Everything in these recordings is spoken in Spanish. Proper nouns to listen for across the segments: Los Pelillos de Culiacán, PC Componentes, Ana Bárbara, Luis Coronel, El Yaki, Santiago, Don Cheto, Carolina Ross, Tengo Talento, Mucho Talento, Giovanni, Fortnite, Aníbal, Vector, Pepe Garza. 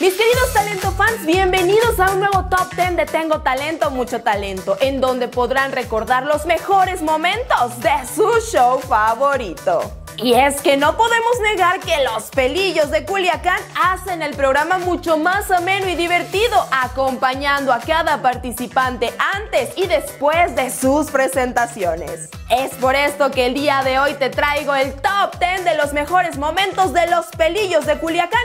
Mis queridos Talento Fans, bienvenidos a un nuevo Top 10 de Tengo Talento, Mucho Talento, en donde podrán recordar los mejores momentos de su show favorito. Y es que no podemos negar que Los Pelillos de Culiacán hacen el programa mucho más ameno y divertido, acompañando a cada participante antes y después de sus presentaciones. Es por esto que el día de hoy te traigo el Top 10 de los mejores momentos de Los Pelillos de Culiacán.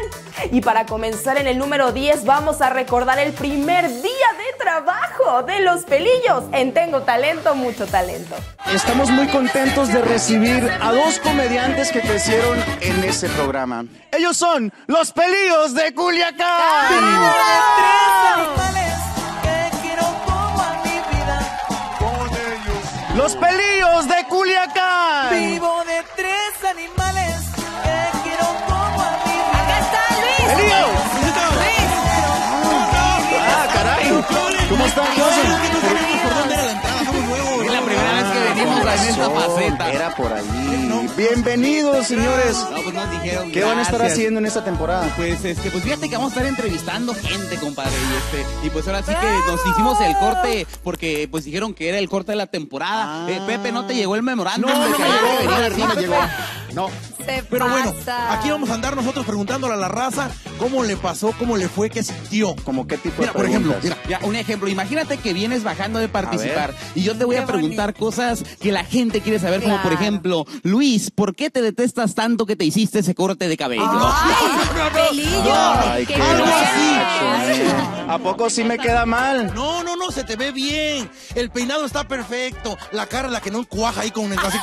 Y para comenzar en el número 10 vamos a recordar el primer día de trabajo de Los Pelillos en Tengo Talento, Mucho Talento. Estamos muy contentos de recibir a dos comediantes que crecieron en ese programa. Ellos son Los Pelillos de Culiacán. Los Pelillos de Culiacán. Vivo de tres animales que quiero como a mi vida. Acá está Luis. Pelillos. Luis. Ah, caray. ¿Cómo están? Era por allí. No. Bienvenidos, señores. No, pues nos dijeron, ¿qué van a estar haciendo en esta temporada? Pues, pues fíjate que vamos a estar entrevistando gente, compadre. Y pues ahora sí que nos hicimos el corte porque pues dijeron que era el corte de la temporada. Pepe, ¿no te llegó el memorando? No, no me llegó. No. Pero bueno, aquí vamos a andar nosotros preguntándole a la raza cómo le pasó, cómo le fue, qué sintió. Como qué tipo de preguntas. Por ejemplo, un ejemplo. Imagínate que vienes bajando de participar y yo te voy a preguntar cosas que la gente quiere saber, como por ejemplo, Luis, ¿por qué te detestas tanto que te hiciste ese corte de cabello? ¡Ay, qué algo así! ¿A poco sí me queda mal? No, no, no, se te ve bien. El peinado está perfecto. La cara, la que no cuaja ahí con el así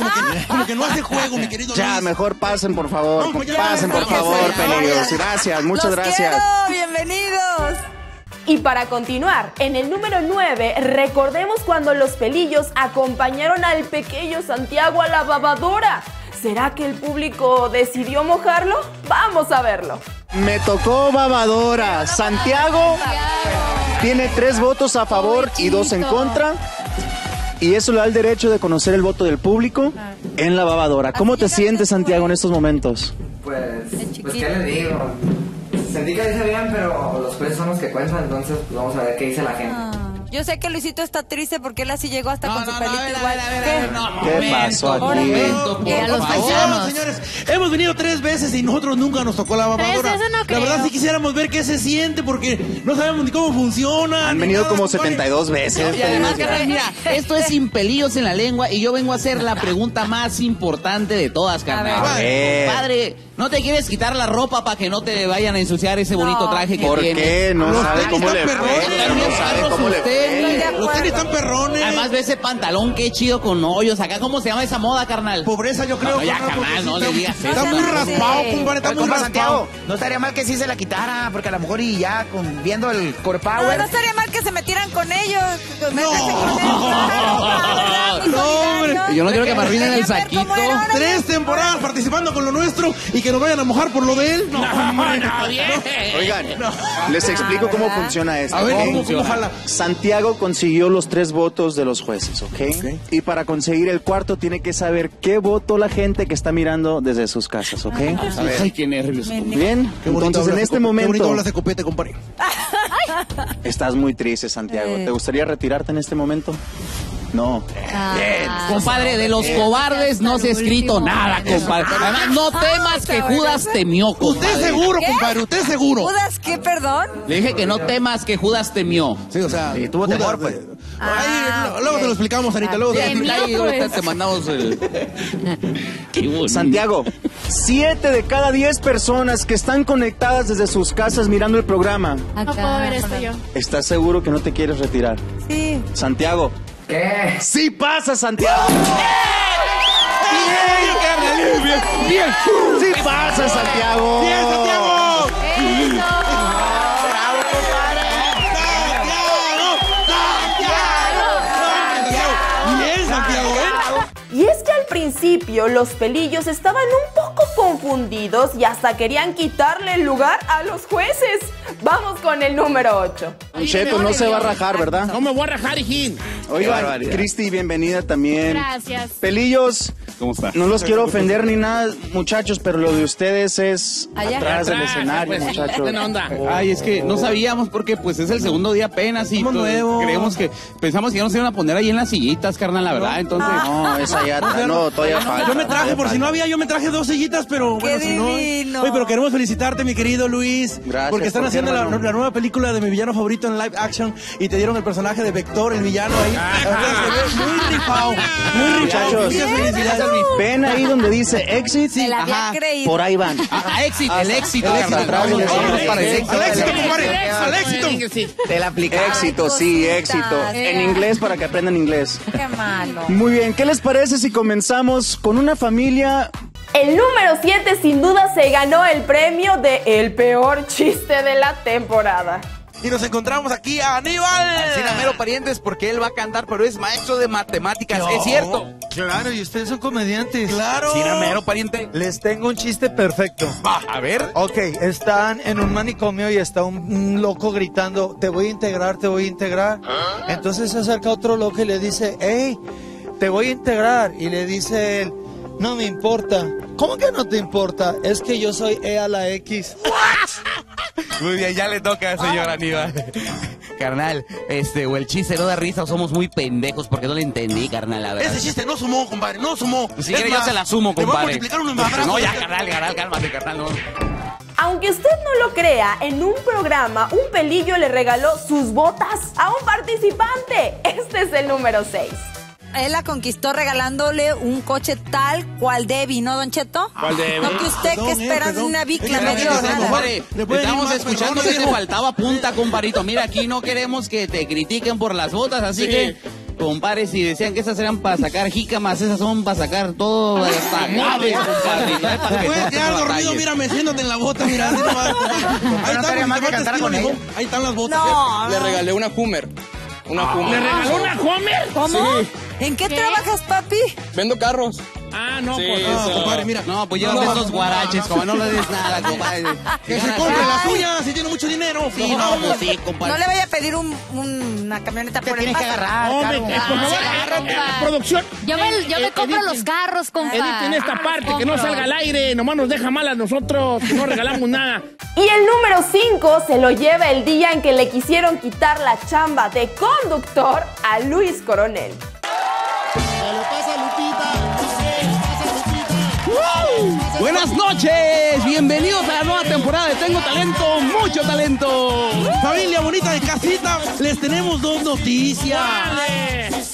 como que no hace juego, mi querido Luis. Mejor pasen, por favor. No, pasen, por favor, Pelillos. Gracias, muchas gracias. Quiero, bienvenidos. Y para continuar, en el número 9, recordemos cuando Los Pelillos acompañaron al pequeño Santiago a la babadora. ¿Será que el público decidió mojarlo? Vamos a verlo. Me tocó babadora. Santiago tiene 3 votos a favor y 2 en contra. Y eso le da el derecho de conocer el voto del público en la babadora. ¿Cómo te sientes, Santiago, en estos momentos? Pues ¿qué le digo? Sentí que hice bien, pero los jueces son los que cuentan, entonces pues, vamos a ver qué dice la gente. Yo sé que Luisito está triste porque él así llegó hasta con su pelito igual. ¿Qué pasó aquí? Señores, hemos venido 3 veces y nosotros nunca nos tocó la babadora. La verdad sí quisiéramos ver qué se siente porque no sabemos ni cómo funciona. Han venido como 72 veces. Y además, mira, esto es sin pelillos en la lengua y yo vengo a hacer la pregunta más importante de todas, carnal. Padre, ¿no te quieres quitar la ropa para que no te vayan a ensuciar ese bonito traje que tienes? ¿Por qué? No sabe cómo le fue. Los tenis están perrones. Además ve ese pantalón, qué chido con hoyos. Acá, ¿cómo se llama esa moda, carnal? Pobreza, yo creo. No, ya, carnal, no le digas. Está muy raspado, compadre, está muy raspado. No estaría mal que sí se la quitara, porque a lo mejor y ya viendo el core power. No estaría mal que se metieran con ellos. No, yo no quiero que me arruinen el saquito. 3 temporadas participando con lo nuestro y que nos vayan a mojar por lo de él. No, no, bien. Oigan, les explico cómo funciona esto. A ver, ojalá. Santiago consiguió los 3 votos de los jueces, ¿ok? Y para conseguir el cuarto tiene que saber qué votó la gente que está mirando desde sus casas, ¿ok? A ver. Ay, qué nervios. Bien, entonces en este momento... Qué bonito hablas de copete, compadre. Estás muy triste, Santiago. ¿Te gustaría retirarte en este momento? No. Compadre, de los cobardes no se ha escrito nada, compadre. Además, no temas que Judas temió, compadre. Usted seguro, compadre, usted seguro. ¿Judas qué, perdón? Le dije que no temas que Judas temió. Sí, o sea, tuvo temor, pues. Luego te lo explicamos, Anita, luego te lo explicamos. Te mandamos el... Santiago, 7 de cada 10 personas que están conectadas desde sus casas mirando el programa. No puedo ver esto yo. ¿Estás seguro que no te quieres retirar? Sí. Santiago. ¿Qué? ¡Sí pasa, Santiago! ¡Bien! ¡Bien! ¡Bien! ¡Sí pasa, Santiago! ¡Bien, Santiago! ¡Eso! ¡Bravo, compadre! ¡Santiago! ¡Santiago! ¡Bien, Santiago! Y es que al principio los pelillos estaban un poco confundidos y hasta querían quitarle el lugar a los jueces. Vamos con el número 8. Don Cheto, no se va a rajar, ¿verdad? No me voy a rajar, hijín. Oigan, Cristi, bienvenida también. Gracias. Pelillos, ¿cómo está? No los quiero ofender ni nada, muchachos, pero lo de ustedes es allá atrás del escenario, pues, muchachos. Ay, es que no sabíamos porque pues es el segundo día apenas y creemos que pensamos que ya nos iban a poner ahí en las sillitas, carnal, la verdad. Entonces, no, es allá atrás, no, todavía falta. Yo me traje, por si no había, yo me traje dos sillitas, pero bueno, si no. Oye, pero queremos felicitarte, mi querido Luis. Gracias. Porque están haciendo la nueva película de mi villano favorito en live action y te dieron el personaje de Vector, el villano ahí. Muy rifado, muy rifado. Muchachos, ven ahí donde dice Exit. Sí, ajá, por ahí van. Exit, el éxito. Al éxito, compadre. Te la apliqué. Éxito, sí, éxito. En inglés para que aprendan inglés. Qué malo. Muy bien, ¿qué les parece si comenzamos con una familia? El número 7 sin duda se ganó el premio de el peor chiste de la temporada. Y nos encontramos aquí a Aníbal. Sin amero parientes, porque él va a cantar, pero es maestro de matemáticas, no, es cierto. Claro, y ustedes son comediantes. Claro. Sin amero pariente. Les tengo un chiste perfecto. Va, a ver. Ok, están en un manicomio y está un loco gritando, te voy a integrar, te voy a integrar. ¿Ah? Entonces se acerca otro loco y le dice, hey, te voy a integrar. Y le dice él, no me importa. ¿Cómo que no te importa? Es que yo soy E a la X. Muy bien, ya le toca, señor Aníbal. Carnal, o el chiste no da risa o somos muy pendejos porque no le entendí, carnal, la verdad. Ese chiste no sumó, compadre, no sumó. Si quieres yo se la sumo, compadre. Te voy a multiplicar unos abrazos. No, ya, carnal, cálmate, carnal, no. Aunque usted no lo crea, en un programa un pelillo le regaló sus botas a un participante. Este es el número 6. Él la conquistó regalándole un coche tal cual Debbie, ¿no, Don Cheto? ¿Cuál Debbie? No, que usted que esperas de una bicla medio rara. Estamos escuchando que te faltaba punta, comparito. Mira, aquí no queremos que te critiquen por las botas, así que... Compadre, si decían que esas eran para sacar jícamas, esas son para sacar todo hasta gaves, compadre. Te puedes quedar dormido, mira, meciéndote en la bota, mira. Ahí están las botas. Le regalé una Hummer. ¿Le regaló una Hummer? ¿Cómo? ¿En qué trabajas, papi? Vendo carros. Ah, no, sí, pues no, compadre, mira. No, pues llévate esos guaraches, como no le des nada, compadre. Que se compre la suya, si tiene mucho dinero. Sí, no, pues sí, compadre. No le vaya a pedir una camioneta por el paso. Tienes que agarrar, producción. Yo me compro los carros, compadre. Edith tiene esta parte, que no salga al aire, nomás nos deja mal a nosotros, que no regalamos nada. Y el número 5 se lo lleva el día en que le quisieron quitar la chamba de conductor a Luis Coronel. Buenas noches, bienvenidos a la nueva temporada de Tengo Talento, Mucho Talento. Familia bonita de casita, les tenemos dos noticias.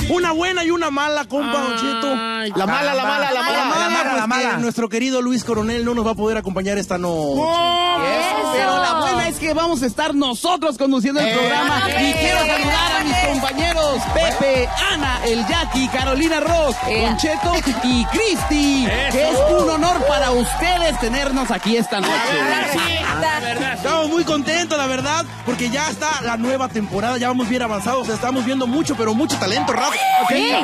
Una buena y una mala, compa, Don Cheto. La mala, nuestro querido Luis Coronel no nos va a poder acompañar esta noche. Pero la buena es que vamos a estar nosotros conduciendo el programa. Y quiero saludar a mis compañeros Pepe, Ana, El Yaki, Carolina Ross, Don Cheto y Cristi. Que es un honor para ustedes tenernos aquí esta noche. La verdad, sí. Estamos muy contentos, la verdad, porque ya está la nueva temporada. Ya vamos bien avanzados. Estamos viendo mucho, pero mucho talento, Rafa. Dice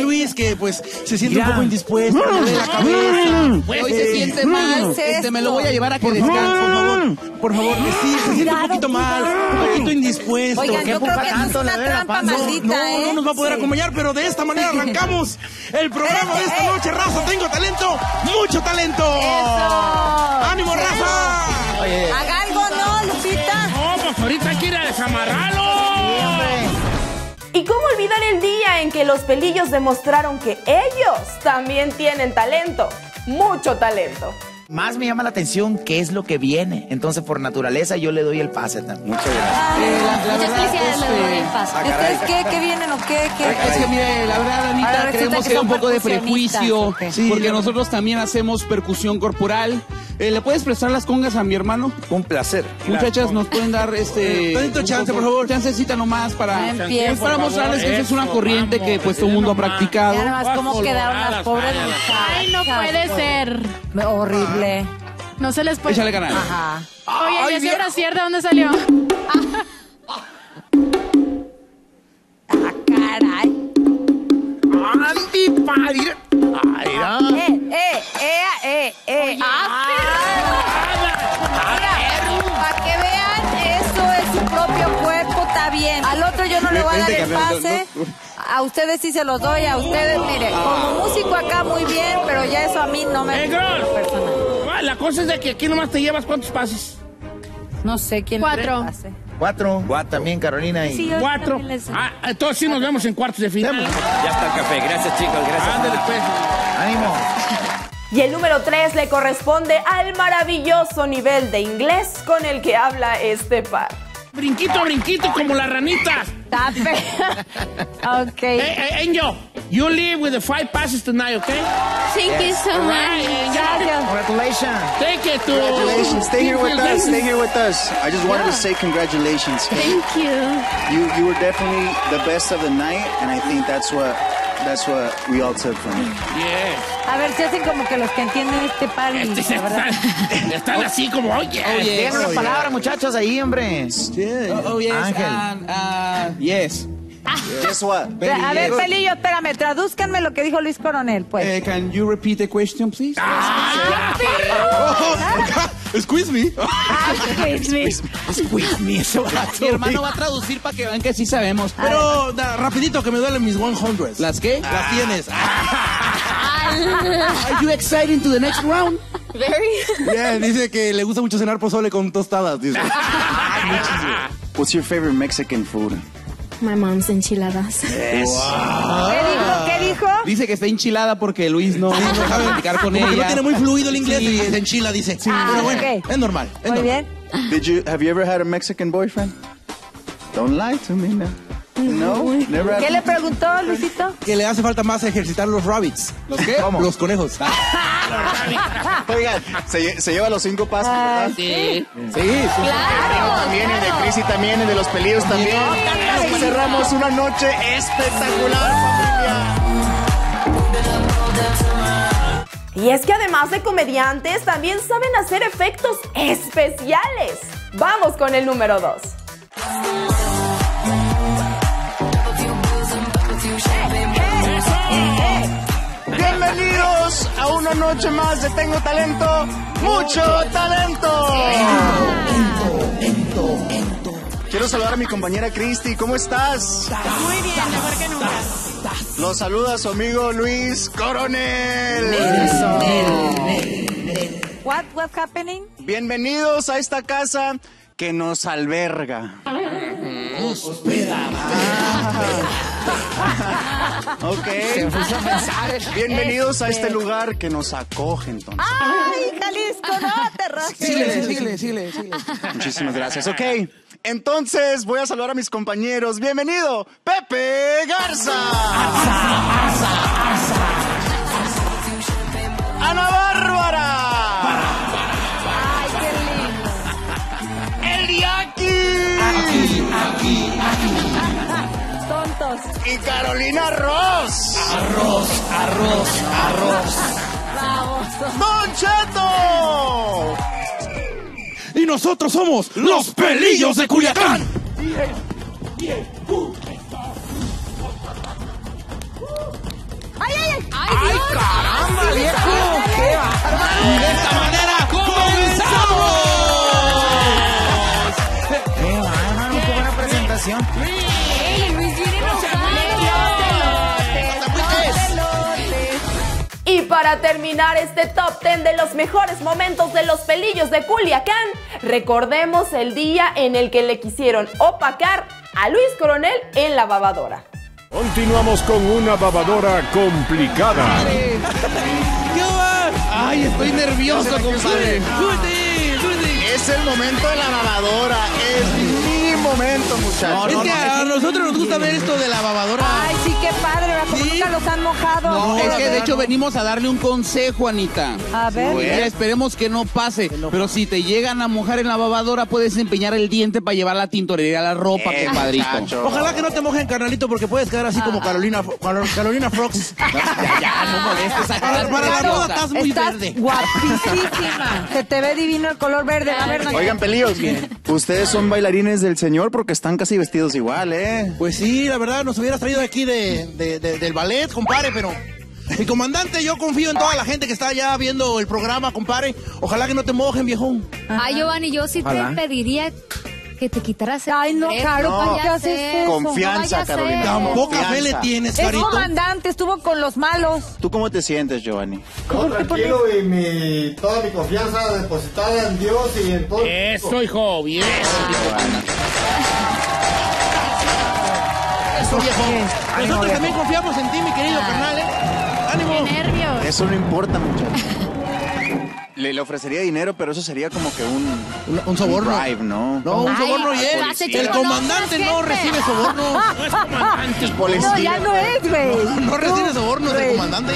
Luis que pues se siente un poco indispuesto, la cabeza. Hoy se siente mal, me lo voy a llevar a que descanse, por favor, que sí, se siente un poquito mal, un poquito indispuesto. Oigan, yo creo que es una trampa maldita, ¿eh? No nos va a poder acompañar, pero de esta manera arrancamos el programa de esta noche, raza. Tengo talento, mucho talento. ¡Ánimo, raza! Haga algo, ¿no, Lupita? No, pues ahorita hay que ir a desamarrarlo. Y cómo olvidar el día en que los pelillos demostraron que ellos también tienen talento, mucho talento. Más me llama la atención qué es lo que viene. Entonces, por naturaleza, yo le doy el pase. Muchas gracias. Muchas felicidades, le doy el pase. ¿Ustedes qué vienen o qué? Es que, mire, la verdad, Anita, creemos que hay un poco de prejuicio. Porque nosotros también hacemos percusión corporal. ¿Le puedes prestar las congas a mi hermano? Con placer. Muchachas, nos pueden dar tantito chance, por favor. Chancecita nomás para mostrarles que esa es una corriente que pues todo el mundo ha practicado. Ya nomás cómo quedaron las pobres muchachas. Ay, no puede ser. Horrible. No se les puede. Échale ganar. Ajá. Oye, ¿y ese brasier de dónde salió? ¡Ah, caray! ¡Antipadre! ¡Ay, no! pase. A ustedes sí se los doy, a ustedes, mire, como músico acá muy bien, pero ya eso a mí no me... personal. La cosa es de que aquí nomás te llevas cuántos pases. No sé quién. 4. Cuatro. También Carolina y... Sí, 4. Entonces sí nos vemos en cuartos de final. Ya está el café. Gracias, chicos. Gracias. Ándale, pues. Ánimo. Y el número 3 le corresponde al maravilloso nivel de inglés con el que habla este par. Brinquito, brinquito, como las ranitas. Tape. Ok. Angel, you leave with the 5 passes tonight, okay? Thank you so much. Congratulations. Thank you. Congratulations. Stay here with us. Stay here with us. I just wanted to say congratulations. Thank you. You were definitely the best of the night, and I think that's what... That's what we all took from it. Yeah. A ver, se hacen como que los que entienden este par. Están así como, oye. Oye, una palabra, muchachos, ahí, hombre. Yeah. Oh, yes. Ángel. Yes. Guess what? A ver, Pelillo, espérame, tradúzcanme lo que dijo Luis Coronel, pues. Can you repeat the question, please? Squeeze me. Squeeze me. Mi hermano va a traducir para que vean que sí sabemos. Pero rapidito, que me duelen mis 100. ¿Las qué? Las tienes. Are you excited to the next round? Very. Yeah, dice que le gusta mucho cenar pozole con tostadas, dice. What's your favorite Mexican food? My mom's enchiladas. Yes. Wow. ¿Qué dijo? Dice que está enchilada porque Luis no sabe platicar con ella. No tiene muy fluido el inglés y se enchila, dice. Sí. Pero bueno, es normal. Muy bien. Have you ever had a Mexican boyfriend? Don't lie to me now. No, never. ¿Qué le preguntó, Luisito? Que le hace falta más ejercitar los rabbits. ¿Los qué? ¿Cómo? Los conejos. Oigan, se lleva los 5 pasos, ¿verdad? Sí. Sí. Claro. También el de Cris y también el de los Pelillos también. Y cerramos una noche espectacular, familia. Y es que además de comediantes, también saben hacer efectos especiales. Vamos con el número 2. Bienvenidos a una noche más de Tengo Talento, Mucho Talento. Quiero saludar a mi compañera Cristi, ¿cómo estás? Muy bien, mejor que nunca. Los saluda su amigo Luis Coronel. What's happening? Bienvenidos a esta casa que nos alberga. Hospeda. Ok. Bienvenidos a este lugar que nos acoge, entonces. ¡Ay, Jalisco, no te rajes! Síguele. Muchísimas gracias. Ok, entonces voy a saludar a mis compañeros. Bienvenido, Pepe Garza. Ana Bárbara. ¡Ay, qué lindo! El Yaki. Aquí. Y Carolina Ross. Arroz. Vamos. Don Cheto. Y nosotros somos Los Pelillos de Culiacán. ¡Ay, caramba, viejo! ¡Qué bárbaro! Y de esta manera comenzamos. ¡Qué bárbaro! ¡Qué buena presentación! Y para terminar este top 10 de los mejores momentos de Los Pelillos de Culiacán, recordemos el día en el que le quisieron opacar a Luis Coronel en la babadora. Continuamos con una babadora complicada. ¡Ay, estoy nervioso, compadre! Es el momento de la babadora, momento, muchachos. Es que a nosotros nos gusta ver esto de la babadora. Ay, sí, qué padre, como nunca los han mojado. No, es que de hecho venimos a darle un consejo, Anita. A ver. Pues, esperemos que no pase, pero si te llegan a mojar en la babadora, puedes empeñar el diente para llevar la tintorería a la ropa, compadrito. Ojalá que no te mojen, carnalito, porque puedes quedar así como Carolina Fox. Ya, no molestes. Para la moda estás muy verde. Guapísima. Se te ve divino el color verde. A ver, oigan, Pelillos, ustedes son bailarines del señor, porque están casi vestidos igual, ¿eh? Pues sí, la verdad, nos hubieras traído aquí del ballet, compadre, pero... Mi comandante, yo confío en toda la gente que está allá viendo el programa, compadre. Ojalá que no te mojen, viejón. Ay, Giovanni, yo sí te pediría que te quitarás el... Ay, no, Caro, no, ¿para qué haces eso? Confianza, no, Carolina. Tampoco fe le tienes, Carito. Es comandante, estuvo con los malos. ¿Tú cómo te sientes, Giovanni? No, tranquilo, y toda mi confianza depositada en Dios y en todo. Eso, hijo, bien. Eso, viejo. Nosotros también confiamos en ti, mi querido carnal, ¿eh? ¡Ánimo! ¡Qué nervios! Eso no importa, muchachos. Le ofrecería dinero, pero eso sería como que un soborno. Un bribe, ¿no? No, un soborno y él. El comandante no recibe sobornos. No es comandante, es policía. No, ya no es, güey. No recibe sobornos el comandante.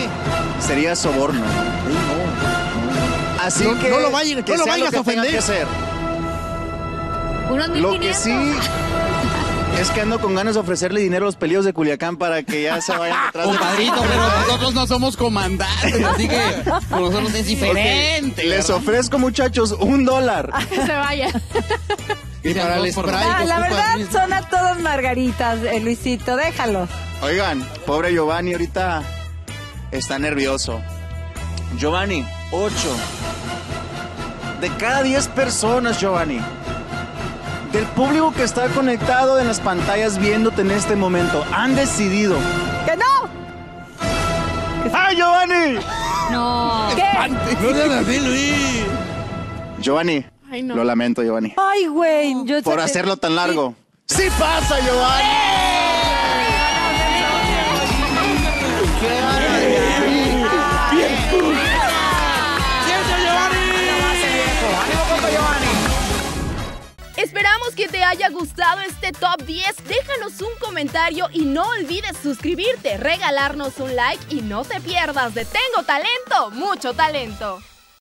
Sería soborno. Así que no lo vayas a ofender. Lo que sí... Es que ando con ganas de ofrecerle dinero a los Pelillos de Culiacán para que ya se vayan atrás. Compadrito, pero nosotros no somos comandantes, así que con nosotros es diferente. Okay. Les ofrezco, muchachos, $1. Que se vayan. Y para el spray, la verdad, son a todos margaritas, Luisito, déjalo. Oigan, pobre Giovanni ahorita está nervioso. Giovanni, 8 de cada 10 personas, Giovanni, del público que está conectado en las pantallas viéndote en este momento, han decidido... ¡Que no! ¡Ay, Giovanni! ¡No! ¿Qué? ¡No seas así, Luis! Giovanni, ay, no. Lo lamento, Giovanni. ¡Ay, güey! No. Por hacerlo tan largo. ¡Sí, sí pasa, Giovanni! ¡Qué barbaridad! Esperamos que te haya gustado este Top 10. Déjanos un comentario y no olvides suscribirte, regalarnos un like y no te pierdas de Tengo Talento, Mucho Talento.